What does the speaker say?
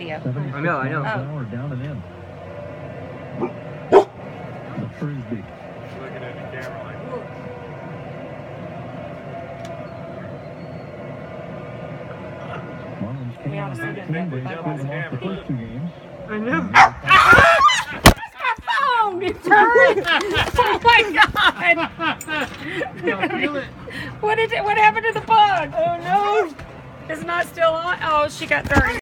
video. I know. Oh. Down and in. The frisbee. Looking at the camera like, Marlins came out of 16 days, putting off the first two games. I know. Oh, it turned! Oh my God! Feel it. What happened to the bug? Oh no! It's not still on. Oh, she got dirty.